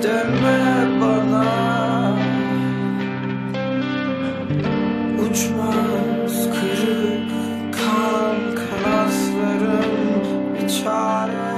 deme bana, uçmaz kırık kan kanatlarım bir çare.